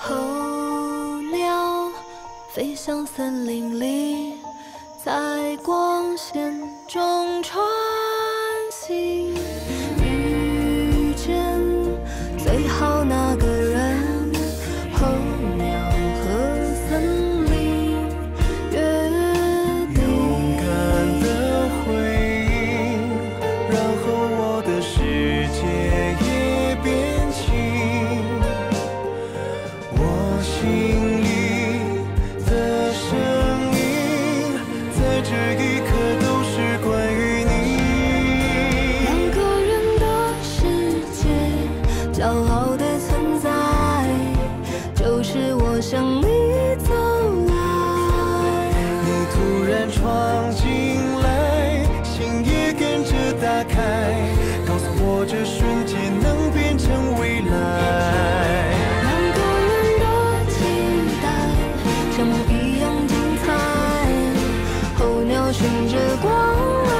候鸟飞向森林里，在光线中穿行，遇见最好那个人。候鸟和森林约定，勇敢的回应，然后我的世界也变轻，我心里的声音，在这一刻都是关于你。两个人的世界，骄傲的存在，就是我向你走来。你突然闯进来，心也跟着打开，告诉我这瞬间能变成未来。 两个人的期待，像梦一样精彩。候鸟循着光而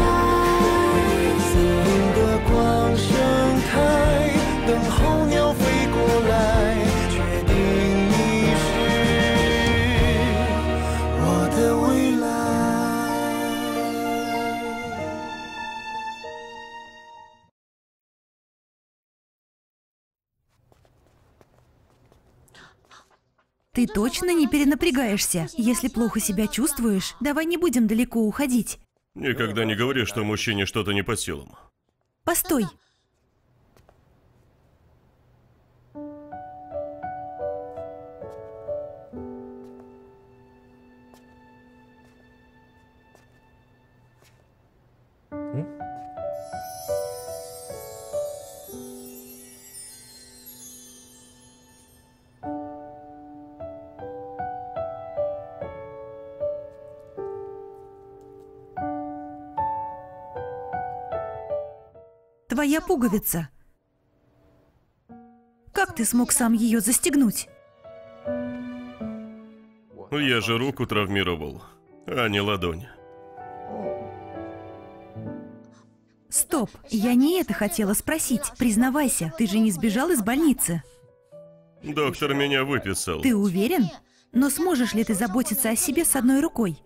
来，森林的光盛开，等候鸟飞过来，确定你是我的未来。Ты точно не перенапрягаешься? Если плохо себя чувствуешь, давай не будем далеко уходить. Никогда не говори, что мужчине что-то не по силам. Постой. Твоя пуговица. Как ты смог сам ее застегнуть? Я же руку травмировал, а не ладонь. Стоп, я не это хотела спросить. Признавайся, ты же не сбежал из больницы? Доктор меня выписал. Ты уверен? Но сможешь ли ты заботиться о себе с одной рукой?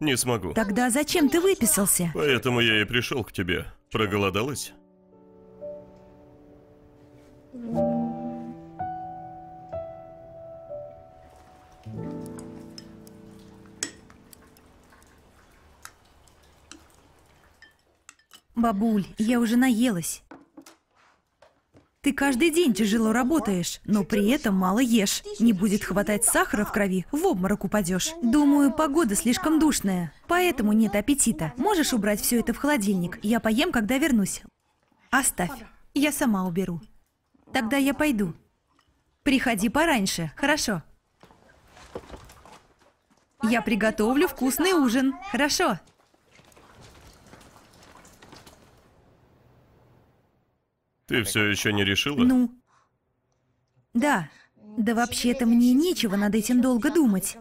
Не смогу. Тогда зачем ты выписался? Поэтому я и пришел к тебе. Проголодалась? Бабуль, я уже наелась. Ты каждый день тяжело работаешь, но при этом мало ешь. Не будет хватать сахара в крови, в обморок упадешь. Думаю, погода слишком душная, поэтому нет аппетита. Можешь убрать все это в холодильник? Я поем, когда вернусь. Оставь, я сама уберу. Тогда я пойду. Приходи пораньше, хорошо? Я приготовлю вкусный ужин, хорошо? Ты все еще не решила? Ну, да. Да вообще-то мне нечего над этим долго думать.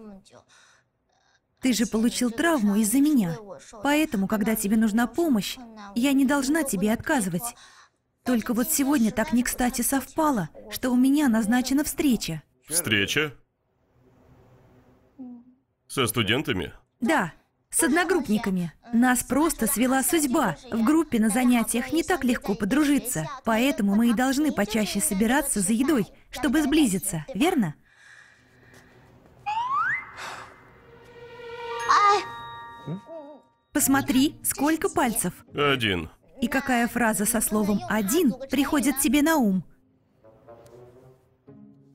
Ты же получил травму из-за меня. Поэтому, когда тебе нужна помощь, я не должна тебе отказывать. Только вот сегодня так не кстати совпало, что у меня назначена встреча. Встреча? Со студентами? Да. С одногруппниками. Нас просто свела судьба. В группе на занятиях не так легко подружиться. Поэтому мы и должны почаще собираться за едой, чтобы сблизиться, верно? Посмотри, сколько пальцев. Один. И какая фраза со словом «один» приходит тебе на ум?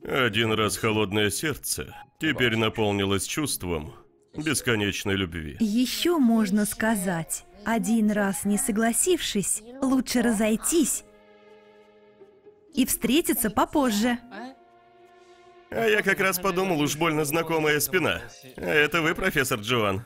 Один раз холодное сердце, теперь наполнилось чувством бесконечной любви. Еще можно сказать, один раз не согласившись, лучше разойтись и встретиться попозже. А я как раз подумал, уж больно знакомая спина. А это вы, профессор Чжуан?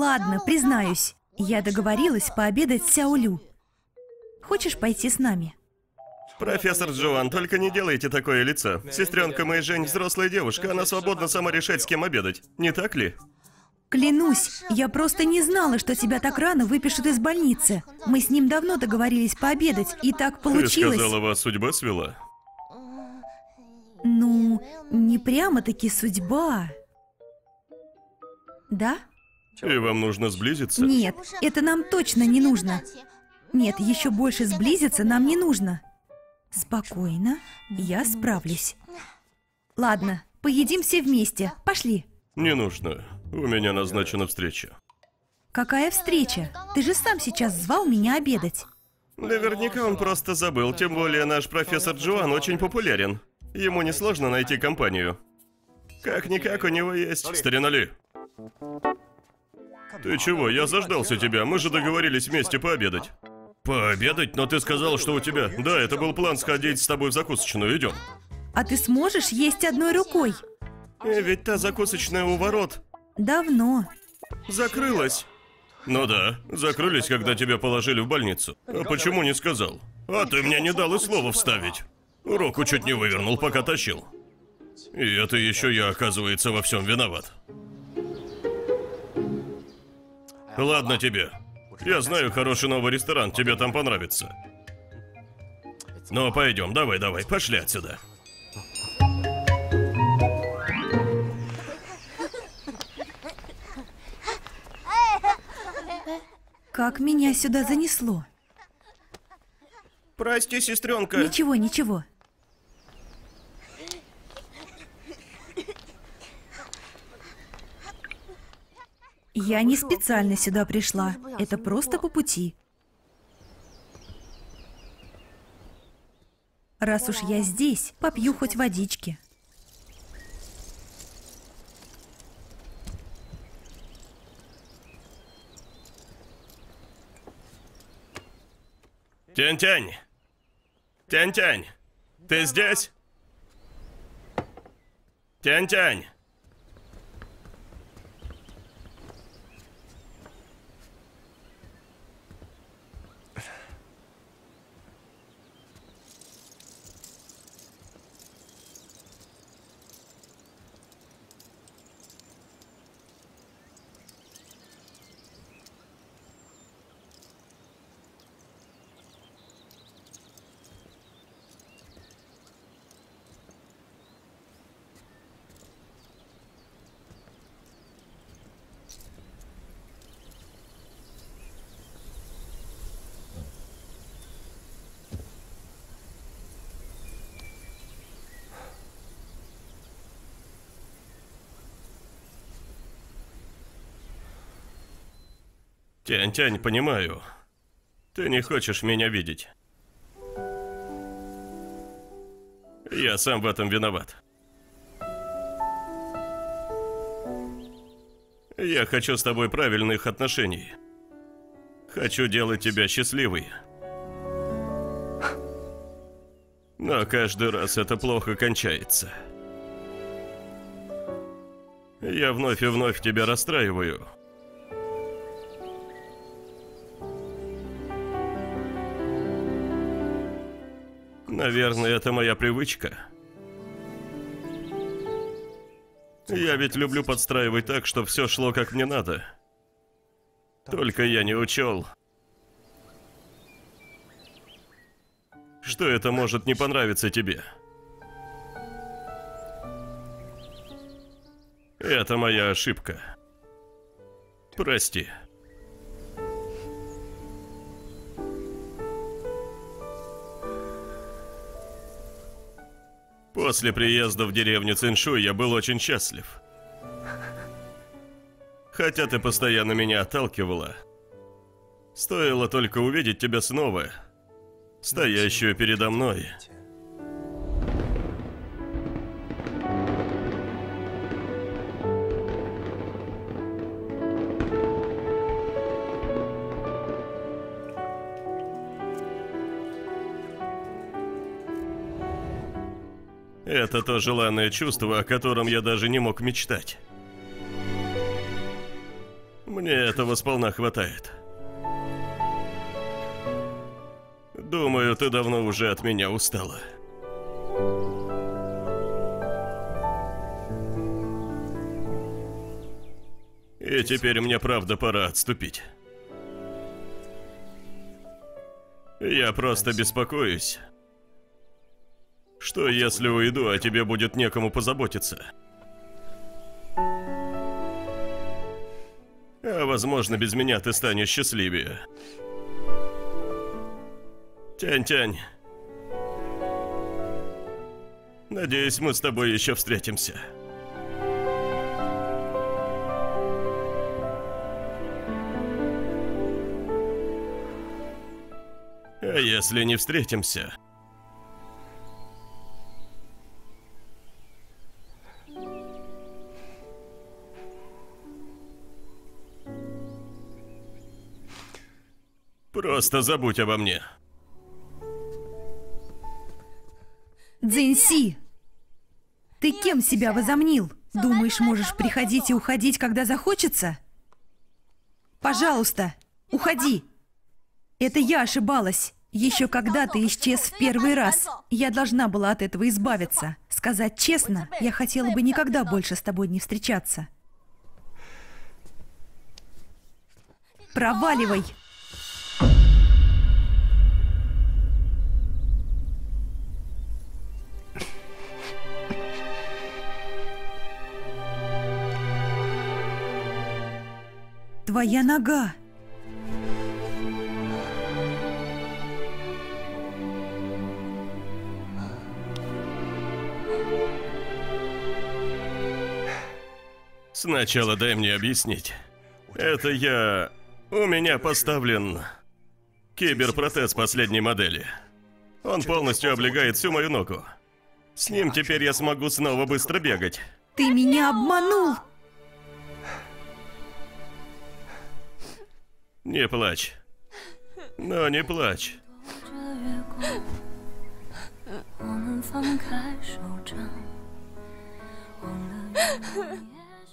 Ладно, признаюсь, я договорилась пообедать с Сяо Лю. Хочешь пойти с нами? Профессор Джоан, только не делайте такое лицо. Сестренка Мэйжэнь взрослая девушка, она свободна сама решать, с кем обедать. Не так ли? Клянусь, я просто не знала, что тебя так рано выпишут из больницы. Мы с ним давно договорились пообедать, и так получилось. Ты сказала, вас судьба свела? Ну, не прямо-таки судьба. Да? И вам нужно сблизиться? Нет, это нам точно не нужно. Нет, еще больше сблизиться нам не нужно. Спокойно, я справлюсь. Ладно, поедим все вместе. Пошли. Не нужно. У меня назначена встреча. Какая встреча? Ты же сам сейчас звал меня обедать. Наверняка он просто забыл, тем более наш профессор Джоан очень популярен. Ему несложно найти компанию. Как-никак у него есть... Старина Ли. Ты чего? Я заждался тебя, мы же договорились вместе пообедать. Пообедать? Но ты сказал, что у тебя... Да, это был план сходить с тобой в закусочную, идем. А ты сможешь есть одной рукой? Ведь та закусочная у ворот... Давно. Закрылась. Ну да, закрылись, когда тебя положили в больницу. А почему не сказал? А ты мне не дал и слова вставить. Руку чуть не вывернул, пока тащил. И это еще я, оказывается, во всем виноват. Ладно тебе. Я знаю хороший новый ресторан, тебе там понравится. Ну, пойдем, давай, пошли отсюда. Как меня сюда занесло? Прости, сестренка. Ничего. Я не специально сюда пришла. Это просто по пути. Раз уж я здесь, попью хоть водички. Тянь-тянь! Тянь-тянь! Ты здесь? Тянь-тянь! Тянь-тянь, понимаю. Ты не хочешь меня видеть. Я сам в этом виноват. Я хочу с тобой правильных отношений. Хочу делать тебя счастливой. Но каждый раз это плохо кончается. Я вновь и вновь тебя расстраиваю. Наверное, это моя привычка. Я ведь люблю подстраивать так, чтобы все шло как мне надо. Только я не учел, что это может не понравиться тебе. Это моя ошибка. Прости. После приезда в деревню Циншуй я был очень счастлив. Хотя ты постоянно меня отталкивала. Стоило только увидеть тебя снова, стоящую передо мной. Это то желанное чувство, о котором я даже не мог мечтать. Мне этого сполна хватает. Думаю, ты давно уже от меня устала. И теперь мне правда пора отступить. Я просто беспокоюсь, что если уйду, о тебе будет некому позаботиться. А возможно, без меня ты станешь счастливее. Тянь-тянь. Надеюсь, мы с тобой еще встретимся. А если не встретимся, просто забудь обо мне. Цзиньси, ты кем себя возомнил? Думаешь, можешь приходить и уходить, когда захочется? Пожалуйста, уходи. Это я ошибалась. Еще когда ты исчез в первый раз, я должна была от этого избавиться. Сказать честно, я хотела бы никогда больше с тобой не встречаться. Проваливай! Твоя нога! Сначала дай мне объяснить. Это я... У меня поставлен киберпротез последней модели. Он полностью облегает всю мою ногу. С ним теперь я смогу снова быстро бегать. Ты меня обманул! Не плачь. Но не плачь.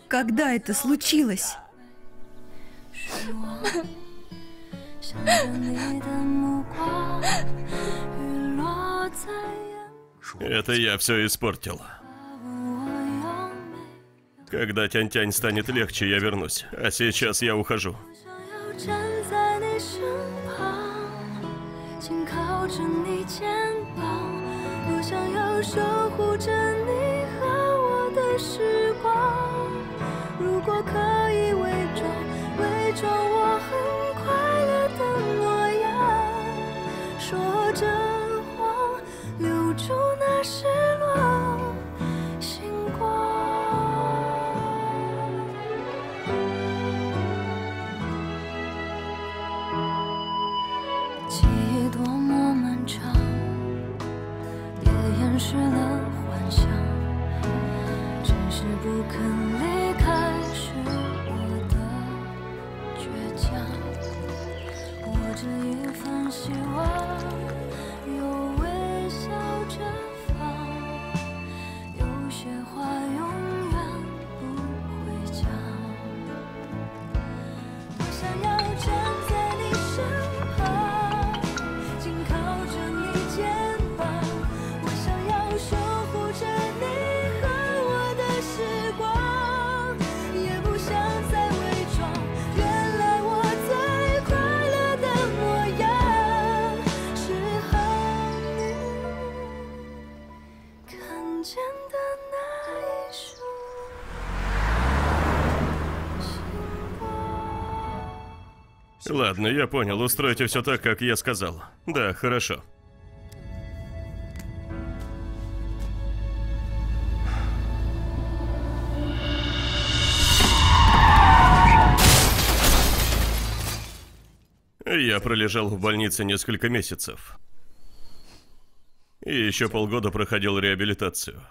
Когда это случилось? Это я все испортил. Когда Тянь-Тянь станет легче, я вернусь. А сейчас я ухожу. Ладно, я понял. Устройте все так, как я сказал. Да, хорошо. Я пролежал в больнице несколько месяцев. И еще полгода проходил реабилитацию.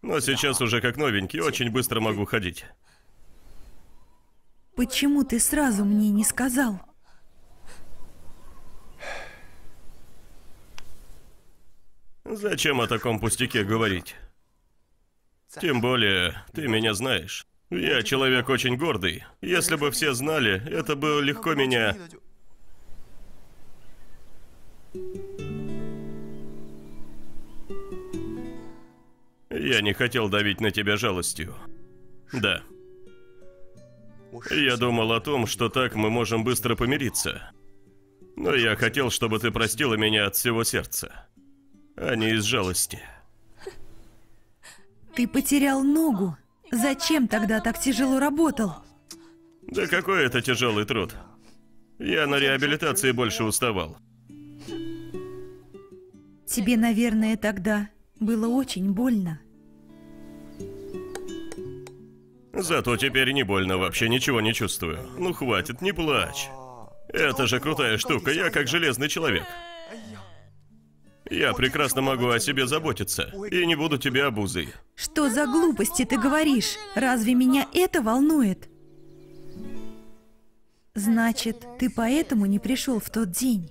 Но сейчас уже как новенький, очень быстро могу ходить. Почему ты сразу мне не сказал? Зачем о таком пустяке говорить? Тем более, ты меня знаешь. Я человек очень гордый. Если бы все знали, это бы легко меня... Я не хотел давить на тебя жалостью. Да. Я думал о том, что так мы можем быстро помириться. Но я хотел, чтобы ты простила меня от всего сердца, а не из жалости. Ты потерял ногу. Зачем тогда так тяжело работал? Да какой это тяжелый труд. Я на реабилитации больше уставал. Тебе, наверное, тогда было очень больно. Зато теперь не больно, вообще ничего не чувствую. Ну хватит, не плачь. Это же крутая штука, я как железный человек. Я прекрасно могу о себе заботиться и не буду тебе обузой. Что за глупости ты говоришь? Разве меня это волнует? Значит, ты поэтому не пришел в тот день?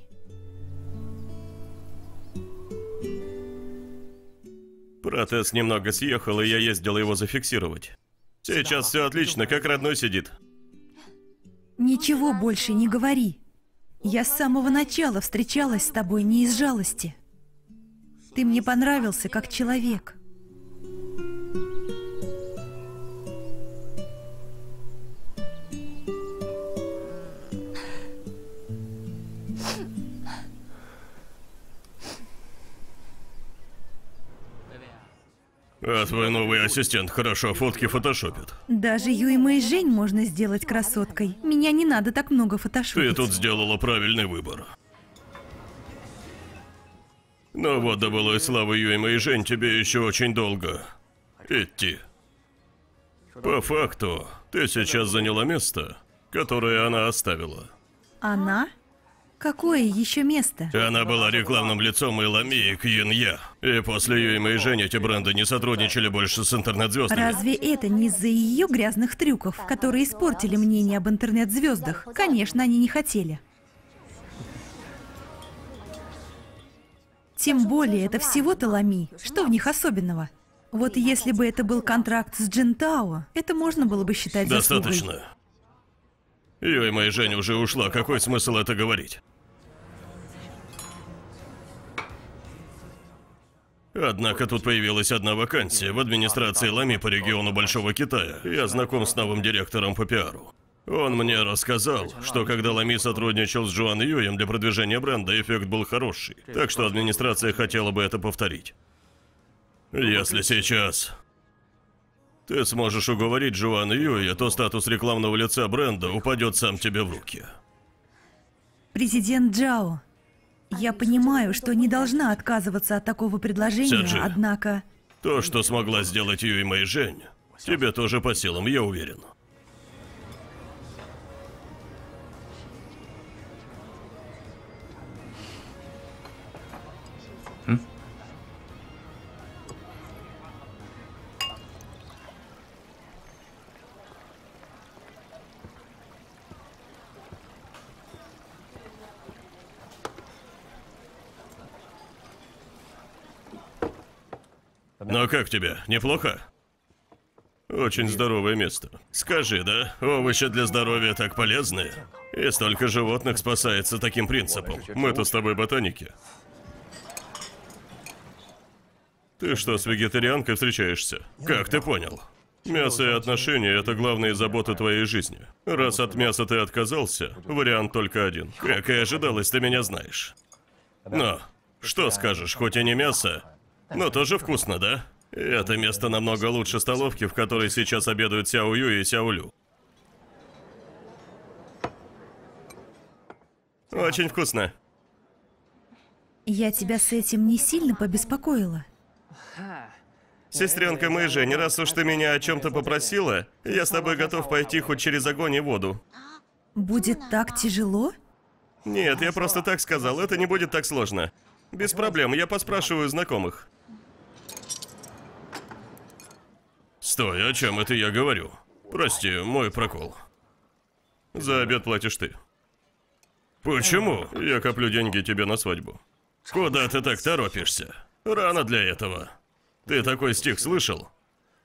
Протез немного съехал, и я ездил его зафиксировать. Сейчас все отлично, как родной сидит. Ничего больше не говори. Я с самого начала встречалась с тобой не из жалости. Ты мне понравился как человек. А твой новый ассистент хорошо фотки фотошопит. Даже Юй Мэйжэнь можно сделать красоткой. Меня не надо так много фотошопить. Ты тут сделала правильный выбор. Но вот до былой славы Юй Мэйжэнь тебе еще очень долго идти. По факту, ты сейчас заняла место, которое она оставила. Она? Какое еще место? Она была рекламным лицом Иламеи Кьеня. И после Юй Мэйжэнь эти бренды не сотрудничали больше с интернет-звездами. Разве это не из-за ее грязных трюков, которые испортили мнение об интернет-звездах? Конечно, они не хотели. Тем более, это всего-то лами. Что в них особенного? Вот если бы это был контракт с Джентао, это можно было бы считать заслугой. Достаточно. Юй Мэйжэнь уже ушла, какой смысл это говорить? Однако тут появилась одна вакансия в администрации лами по региону Большого Китая. Я знаком с новым директором по пиару. Он мне рассказал, что когда Лами сотрудничал с Джоан Юем для продвижения бренда, эффект был хороший. Так что администрация хотела бы это повторить. Если сейчас ты сможешь уговорить Джоан Юя, то статус рекламного лица бренда упадет сам тебе в руки. Президент Джао, я понимаю, что не должна отказываться от такого предложения, Сяджи, однако... То, что смогла сделать Юй Мэйжэнь, тебе тоже по силам, я уверен. Ну как тебе? Неплохо? Очень здоровое место. Скажи, да? Овощи для здоровья так полезны. И столько животных спасается таким принципом. Мы-то с тобой ботаники. Ты что, с вегетарианкой встречаешься? Как ты понял? Мясо и отношения – это главные заботы твоей жизни. Раз от мяса ты отказался, вариант только один. Как и ожидалось, ты меня знаешь. Но, что скажешь, хоть и не мясо, но тоже вкусно, да? Это место намного лучше столовки, в которой сейчас обедают Сяо Юй и Сяо Лю. Очень вкусно. Я тебя с этим не сильно побеспокоила. Сестренка Мэйжэнь, раз уж ты меня о чем-то попросила, я с тобой готов пойти хоть через огонь и воду. Будет так тяжело? Нет, я просто так сказал, это не будет так сложно. Без проблем, я поспрашиваю знакомых. Стой, о чем это я говорю? Прости, мой прокол. За обед платишь ты. Почему? Я коплю деньги тебе на свадьбу. Куда ты так торопишься? Рано для этого. Ты такой стих слышал?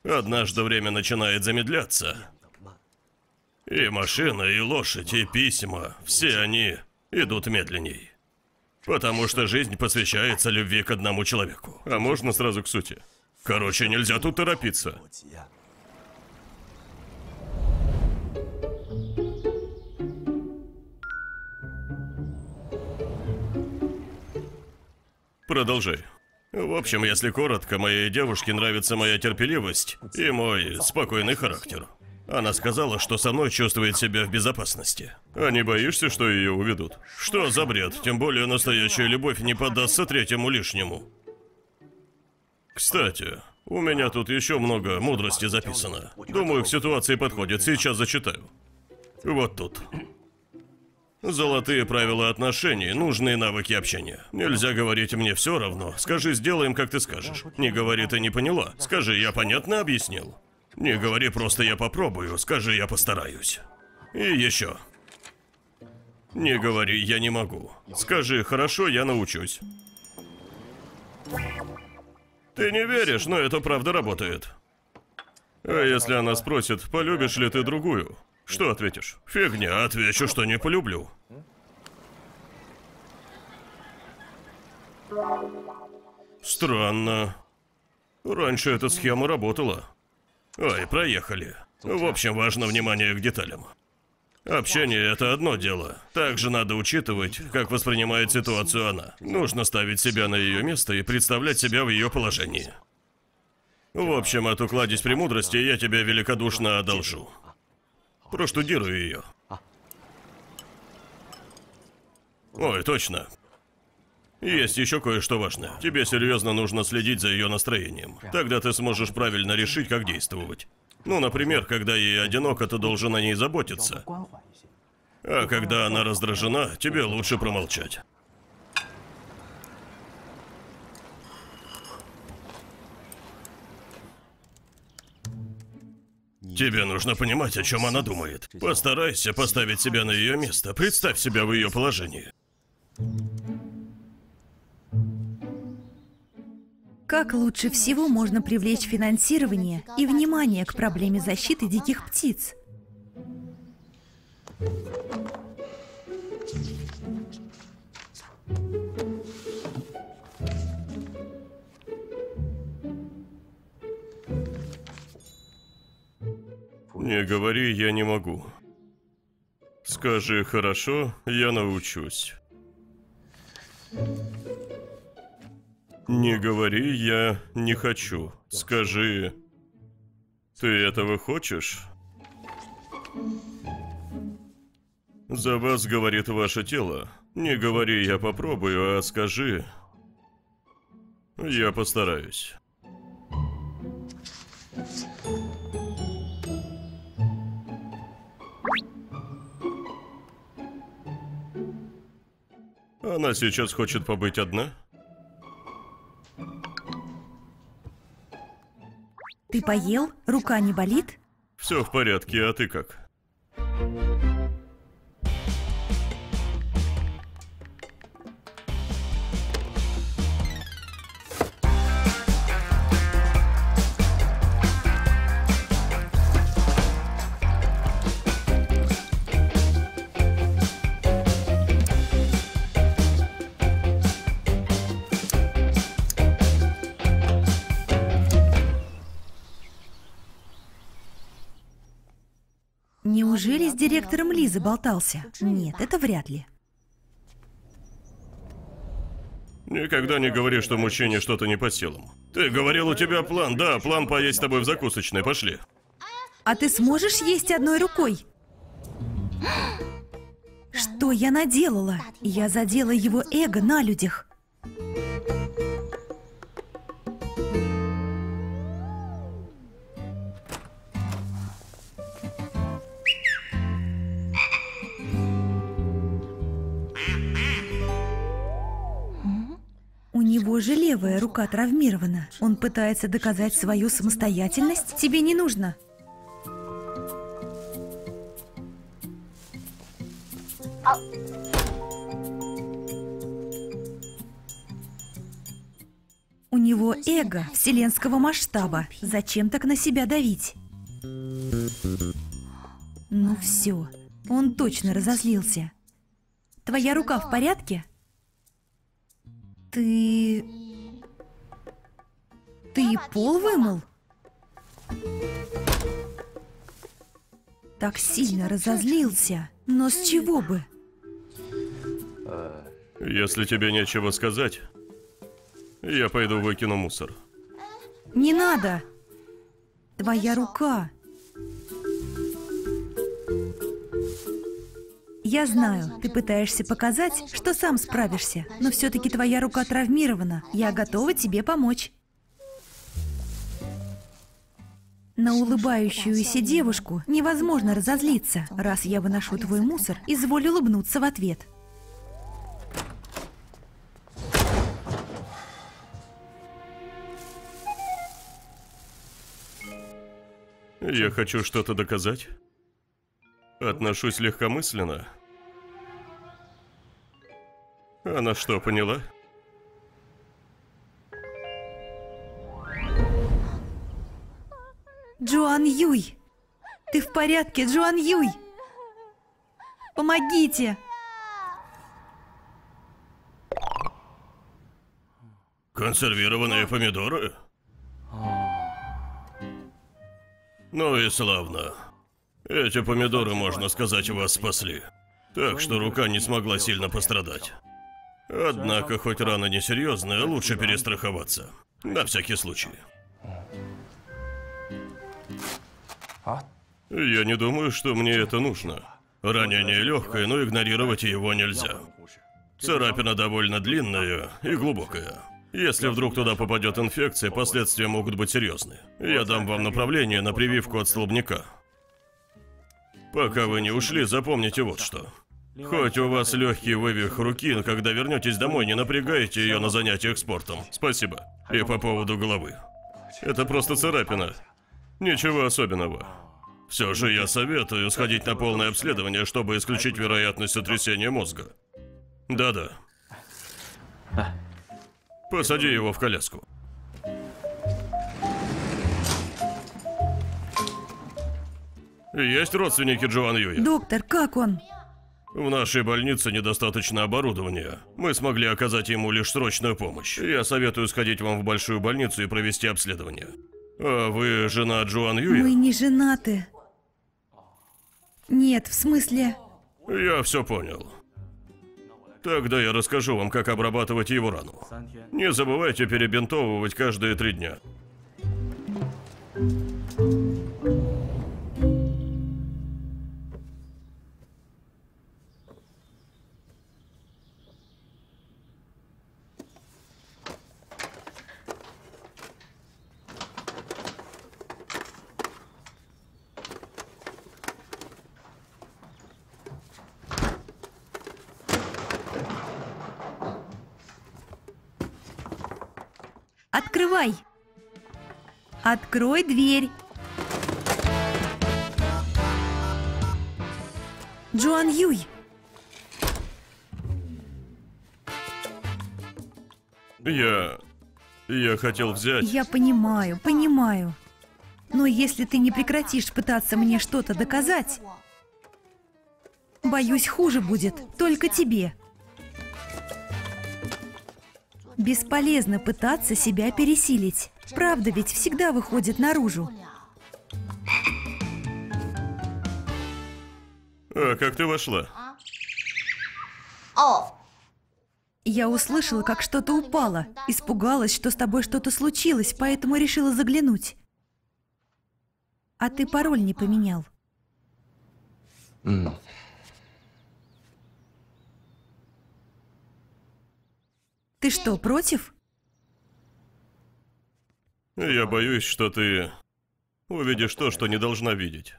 Однажды время начинает замедляться. И машина, и лошадь, и письма, все они идут медленней. Потому что жизнь посвящается любви к одному человеку. А можно сразу к сути? Короче, нельзя тут торопиться. Продолжай. В общем, если коротко, моей девушке нравится моя терпеливость и мой спокойный характер. Она сказала, что со мной чувствует себя в безопасности. А не боишься, что ее уведут? Что за бред? Тем более настоящая любовь не поддастся третьему лишнему. Кстати, у меня тут еще много мудрости записано. Думаю, к ситуации подходит. Сейчас зачитаю. Вот тут. Золотые правила отношений, нужные навыки общения. Нельзя говорить «мне все равно». Скажи «сделаем, как ты скажешь». Не говори «ты не поняла». Скажи «я понятно объяснил». Не говори просто «я попробую», скажи «я постараюсь». И еще. Не говори «я не могу». Скажи «хорошо, я научусь». Ты не веришь, но это правда работает. А если она спросит «полюбишь ли ты другую?» Что ответишь? Фигня, отвечу, что не полюблю. Странно. Раньше эта схема работала. Ой, проехали. В общем, важно внимание к деталям. Общение – это одно дело. Также надо учитывать, как воспринимает ситуацию она. Нужно ставить себя на ее место и представлять себя в ее положении. В общем, эту кладезь премудрости я тебе великодушно одолжу. Проштудирую ее. Ой, точно. Есть еще кое-что важное. Тебе серьезно нужно следить за ее настроением. Тогда ты сможешь правильно решить, как действовать. Ну, например, когда ей одиноко, ты должен о ней заботиться. А когда она раздражена, тебе лучше промолчать. Тебе нужно понимать, о чем она думает. Постарайся поставить себя на ее место. Представь себя в ее положении. Как лучше всего можно привлечь финансирование и внимание к проблеме защиты диких птиц? Не говори «я не могу». Скажи «хорошо, я научусь». Не говори «я не хочу». Скажи «ты этого хочешь?» За вас говорит ваше тело. Не говори «я попробую», а скажи «я постараюсь». Она сейчас хочет побыть одна? Ты поел? Рука не болит? Все в порядке, а ты как? Неужели с директором Ли заболтался? Нет, это вряд ли. Никогда не говори, что мужчине что-то не по силам. Ты говорил, у тебя план. Да, план поесть с тобой в закусочной. Пошли. А ты сможешь есть одной рукой? Что я наделала? Я задела его эго на людях. У него же левая рука травмирована. Он пытается доказать свою самостоятельность. Тебе не нужно. У У него эго вселенского масштаба. Зачем так на себя давить? Ну все, он точно разозлился. Твоя рука в порядке? Ты пол вымыл? Так сильно разозлился. Но с чего бы? Если тебе нечего сказать, я пойду выкину мусор. Не надо! Твоя рука. Я знаю, ты пытаешься показать, что сам справишься, но все-таки твоя рука травмирована. Я готова тебе помочь. На улыбающуюся девушку невозможно разозлиться. Раз я выношу твой мусор, изволь улыбнуться в ответ. Я хочу что-то доказать. Отношусь легкомысленно. Она что, поняла? Чжуан Юй! Ты в порядке, Чжуан Юй? Помогите! Консервированные помидоры? Ну и славно. Эти помидоры, можно сказать, вас спасли. Так что рука не смогла сильно пострадать. Однако, хоть рана несерьезная, лучше перестраховаться. На всякий случай. Я не думаю, что мне это нужно. Ранение легкое, но игнорировать его нельзя. Царапина довольно длинная и глубокая. Если вдруг туда попадет инфекция, последствия могут быть серьезны. Я дам вам направление на прививку от столбняка. Пока вы не ушли, запомните вот что. Хоть у вас легкий вывих руки, но когда вернетесь домой, не напрягайте ее на занятиях спортом. Спасибо. И по поводу головы. Это просто царапина. Ничего особенного. Все же я советую сходить на полное обследование, чтобы исключить вероятность сотрясения мозга. Да-да. Посади его в коляску. Есть родственники Чжуан Юя? Доктор, как он? В нашей больнице недостаточно оборудования. Мы смогли оказать ему лишь срочную помощь. Я советую сходить вам в большую больницу и провести обследование. А вы жена Чжуан Юя? Мы не женаты. Нет, в смысле... Я все понял. Тогда я расскажу вам, как обрабатывать его рану. Не забывайте перебинтовывать каждые 3 дня. Открывай! Открой дверь! Чжуан Юй! Я хотел взять... Я понимаю, понимаю. Но если ты не прекратишь пытаться мне что-то доказать, боюсь, хуже будет только тебе. Бесполезно пытаться себя пересилить. Правда ведь всегда выходит наружу. А как ты вошла? Я услышала, как что-то упало. Испугалась, что с тобой что-то случилось, поэтому решила заглянуть. А ты пароль не поменял. Ты что, против? Я боюсь, что ты увидишь то, что не должна видеть.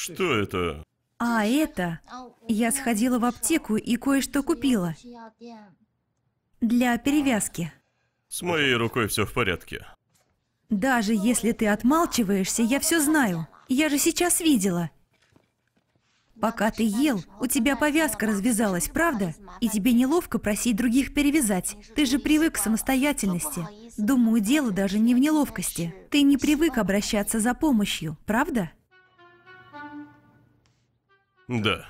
Что это? А, это Я сходила в аптеку и кое-что купила для перевязки. С моей рукой все в порядке. Даже если ты отмалчиваешься, я все знаю. Я же сейчас видела. Пока ты ел, у тебя повязка развязалась, правда? И тебе неловко просить других перевязать. Ты же привык к самостоятельности. Думаю, дело даже не в неловкости. Ты не привык обращаться за помощью, правда? Да.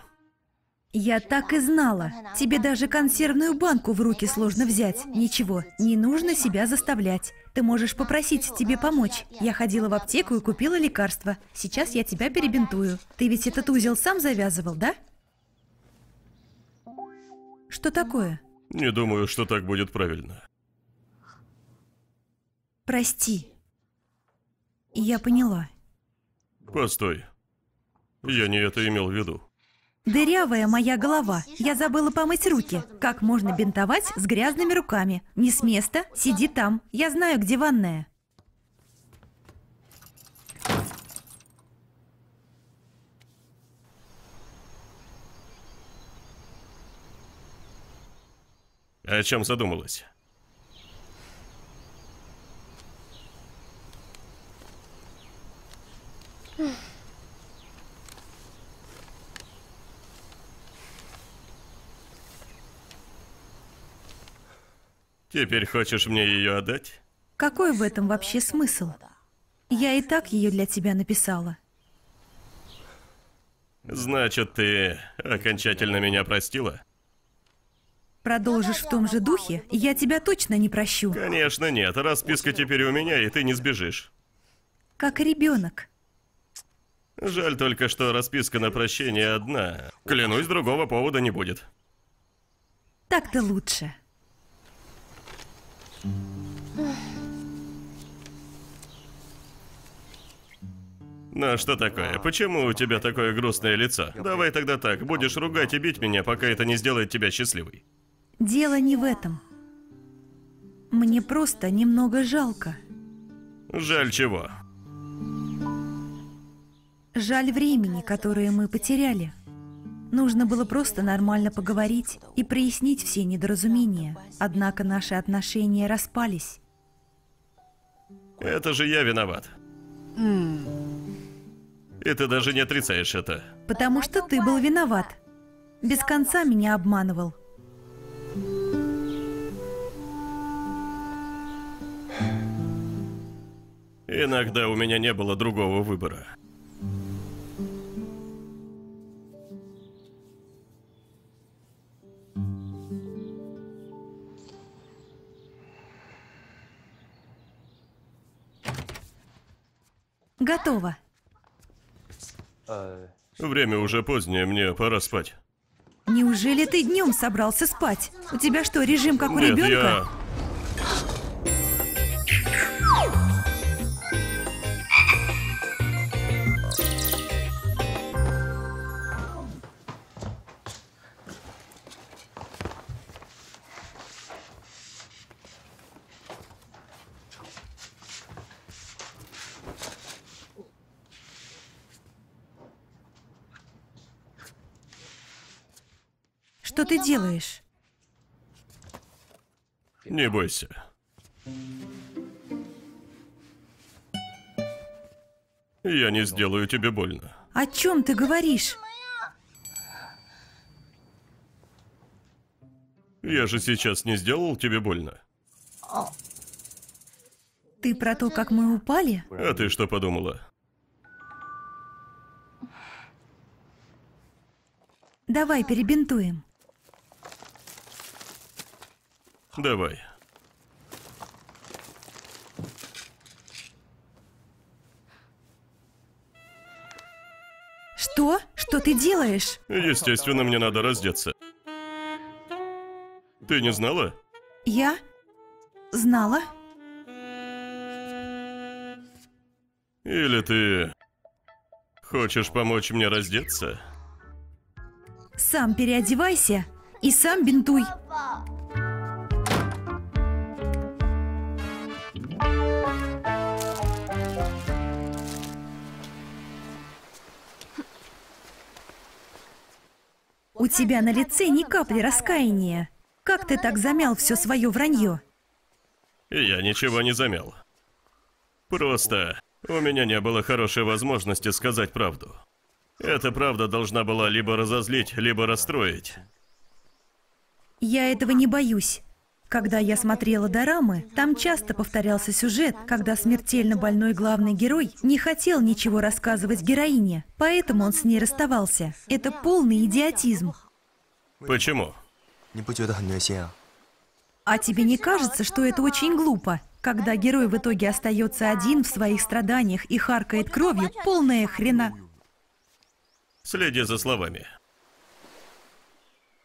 Я так и знала. Тебе даже консервную банку в руки сложно взять. Ничего, не нужно себя заставлять. Ты можешь попросить тебе помочь. Я ходила в аптеку и купила лекарства. Сейчас я тебя перебинтую. Ты ведь этот узел сам завязывал, да? Что такое? Не думаю, что так будет правильно. Прости. Я поняла. Постой. Я не это имел в виду. Дырявая моя голова. Я забыла помыть руки. Как можно бинтовать с грязными руками? Не с места, сиди там. Я знаю, где ванная. О чем задумалась? Теперь хочешь мне ее отдать? Какой в этом вообще смысл? Я и так ее для тебя написала. Значит, ты окончательно меня простила? Продолжишь в том же духе, я тебя точно не прощу. Конечно нет, расписка теперь у меня, и ты не сбежишь. Как ребенок. Жаль только, что расписка на прощение одна. Клянусь, другого повода не будет. Так-то лучше. Ну что такое? Почему у тебя такое грустное лицо? Давай тогда так, будешь ругать и бить меня, пока это не сделает тебя счастливой. Дело не в этом. Мне просто немного жалко. Жаль чего? Жаль времени, которое мы потеряли. Нужно было просто нормально поговорить и прояснить все недоразумения. Однако наши отношения распались. Это же я виноват. И ты даже не отрицаешь это. Потому что ты был виноват. Без конца меня обманывал. Иногда у меня не было другого выбора. Готово. Время уже позднее, мне пора спать. Неужели ты днем собрался спать? У тебя что, режим как у ребенка? Что ты делаешь? Не бойся. Я не сделаю тебе больно. О чем ты говоришь? Я же сейчас не сделал тебе больно. Ты про то, как мы упали? А ты что подумала? Давай перебинтуем. Давай. Что? Что ты делаешь? Естественно, мне надо раздеться. Ты не знала? Я знала. Или ты хочешь помочь мне раздеться? Сам переодевайся и сам бинтуй. У тебя на лице ни капли раскаяния. Как ты так замял все свое вранье? Я ничего не замял. Просто у меня не было хорошей возможности сказать правду. Эта правда должна была либо разозлить, либо расстроить. Я этого не боюсь. Когда я смотрела дорамы, там часто повторялся сюжет, когда смертельно больной главный герой не хотел ничего рассказывать героине, поэтому он с ней расставался. Это полный идиотизм. Почему? А тебе не кажется, что это очень глупо? Когда герой в итоге остается один в своих страданиях и харкает кровью, полная хрена. Следи за словами.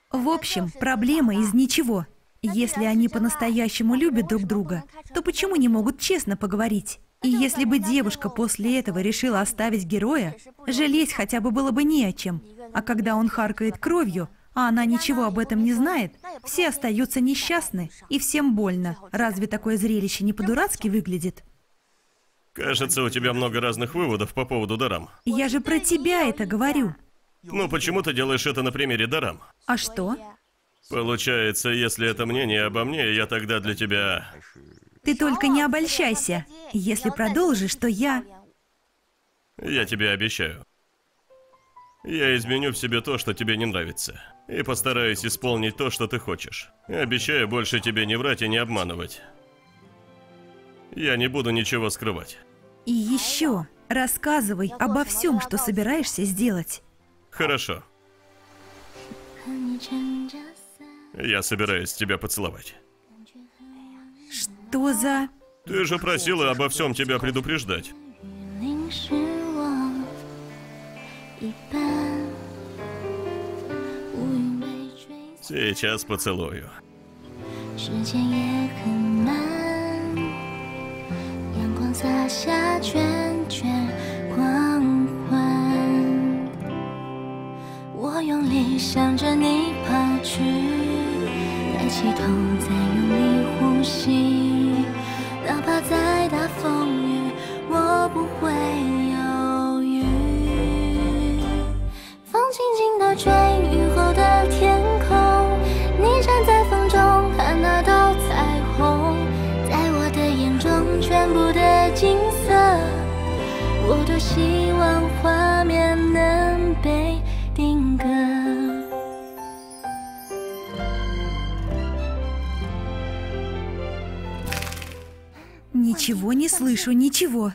В общем, проблема из ничего. Если они по-настоящему любят друг друга, то почему не могут честно поговорить? И если бы девушка после этого решила оставить героя, жалеть хотя бы было бы не о чем. А когда он харкает кровью, а она ничего об этом не знает, все остаются несчастны и всем больно. Разве такое зрелище не по-дурацки выглядит? Кажется, у тебя много разных выводов по поводу дорам. Я же про тебя это говорю. Ну почему ты делаешь это на примере дорам? А что? Получается, если это мнение обо мне, я тогда для тебя... Ты только не обольщайся. Если продолжишь, то я... Я тебе обещаю. Я изменю в себе то, что тебе не нравится. И постараюсь исполнить то, что ты хочешь. Обещаю больше тебе не врать и не обманывать. Я не буду ничего скрывать. И еще рассказывай обо всем, что собираешься сделать. Хорошо. Я собираюсь тебя поцеловать. Что за... Ты же просила обо всем тебя предупреждать. Сейчас поцелую. Ничего не слышу, ничего.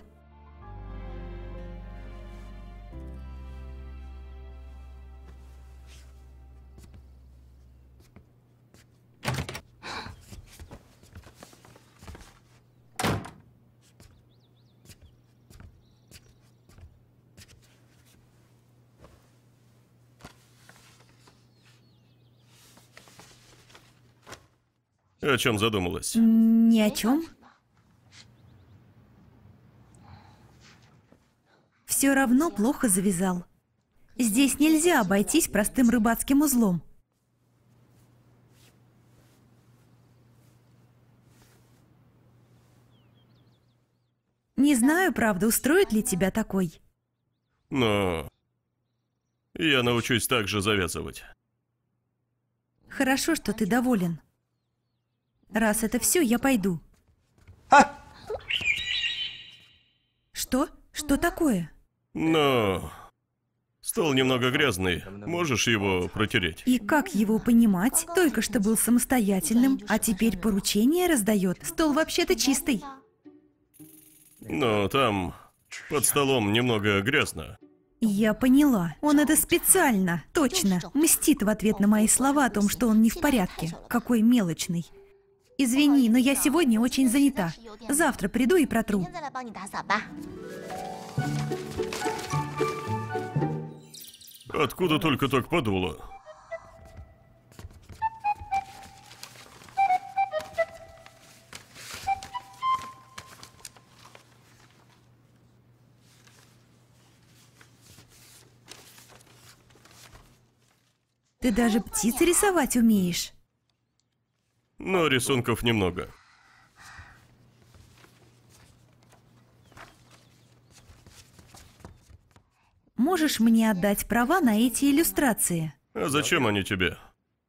О чем задумалась? Ни о чем. Все равно плохо завязал. Здесь нельзя обойтись простым рыбацким узлом. Не знаю, правда, устроит ли тебя такой. Но я научусь так же завязывать. Хорошо, что ты доволен. Раз это все, я пойду. А! Что? Что такое? Но стол немного грязный, можешь его протереть? И как его понимать? Только что был самостоятельным, а теперь поручение раздает. Стол вообще-то чистый. Но там под столом немного грязно. Я поняла. Он это специально, точно, мстит в ответ на мои слова о том, что он не в порядке. Какой мелочный. Извини, но я сегодня очень занята. Завтра приду и протру. Откуда только так подуло? Ты даже птиц рисовать умеешь. Но рисунков немного. Можешь мне отдать права на эти иллюстрации? А зачем они тебе?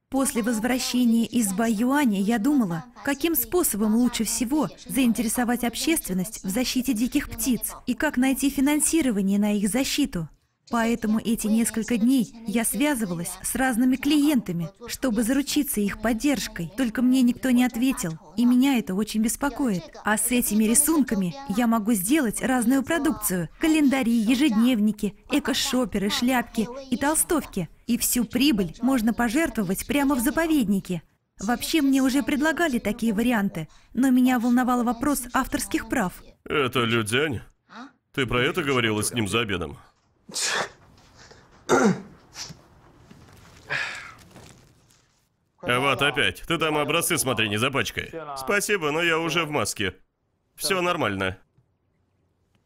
После возвращения из Байюаня я думала, каким способом лучше всего заинтересовать общественность в защите диких птиц и как найти финансирование на их защиту. Поэтому эти несколько дней я связывалась с разными клиентами, чтобы заручиться их поддержкой. Только мне никто не ответил, и меня это очень беспокоит. А с этими рисунками я могу сделать разную продукцию. Календари, ежедневники, эко-шопперы, шляпки и толстовки. И всю прибыль можно пожертвовать прямо в заповеднике. Вообще, мне уже предлагали такие варианты, но меня волновал вопрос авторских прав. Это Людянь? Ты про это говорила с ним за обедом? Вот опять. Ты там образцы смотри, не запачкай. Спасибо, но я уже в маске. Все нормально.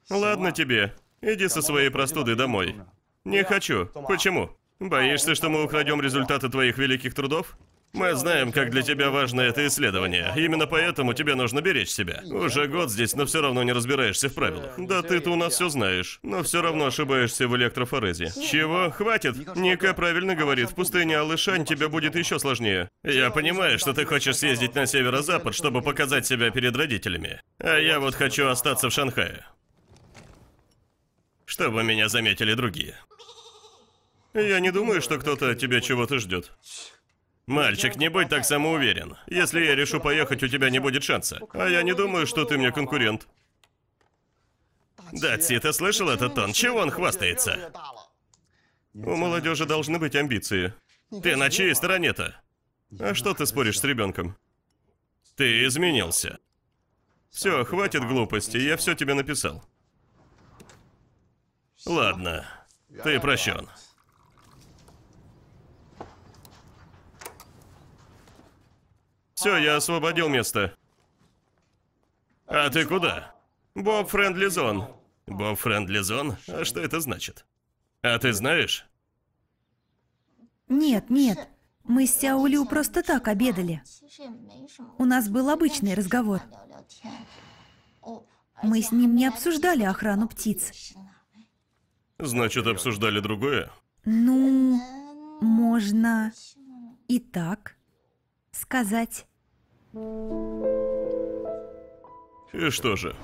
Ладно тебе. Иди со своей простудой домой. Не хочу. Почему? Боишься, что мы украдем результаты твоих великих трудов? Мы знаем, как для тебя важно это исследование. Именно поэтому тебе нужно беречь себя. Уже год здесь, но все равно не разбираешься в правилах. Да ты-то у нас все знаешь, но все равно ошибаешься в электрофорезе. Чего? Хватит! Ника правильно говорит, в пустыне Алышань тебе будет еще сложнее. Я понимаю, что ты хочешь съездить на северо-запад, чтобы показать себя перед родителями. А я вот хочу остаться в Шанхае. Чтобы меня заметили другие. Я не думаю, что кто-то от тебя чего-то ждет. Мальчик, не будь так самоуверен. Если я решу поехать, у тебя не будет шанса. А я не думаю, что ты мне конкурент. Датси, ты слышал этот тон? Чего он хвастается? У молодежи должны быть амбиции. Ты на чьей стороне-то? А что ты споришь с ребенком? Ты изменился. Все, хватит глупости, я все тебе написал. Ладно, ты прощен. Все, я освободил место. А ты куда? Боб Френдли Зон. Боб Френдли Зон? А что это значит? А ты знаешь? Нет, нет. Мы с Сяо Лю просто так обедали. У нас был обычный разговор. Мы с ним не обсуждали охрану птиц. Значит, обсуждали другое? Ну, можно и так сказать. И что же?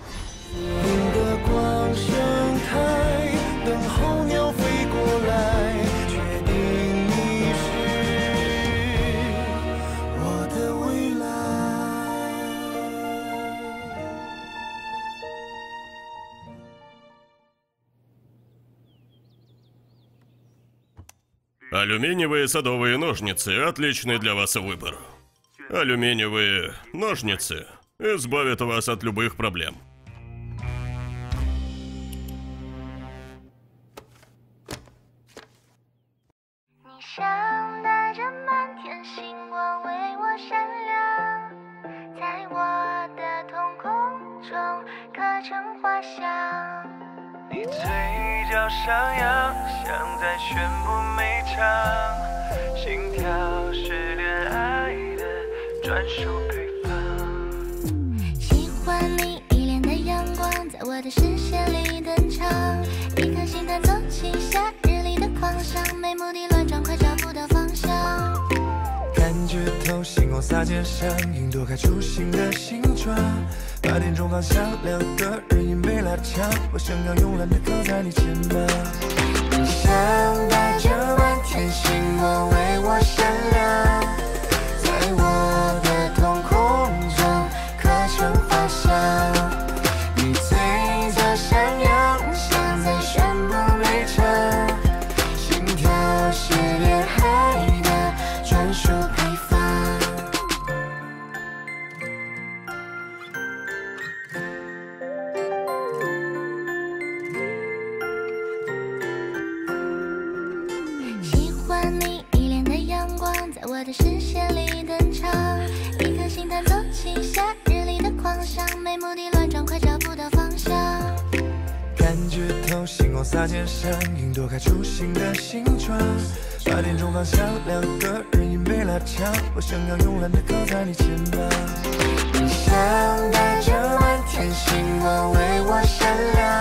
Алюминиевые садовые ножницы – отличный для вас выбор. Алюминиевые ножницы избавят вас от любых проблем. Thank you.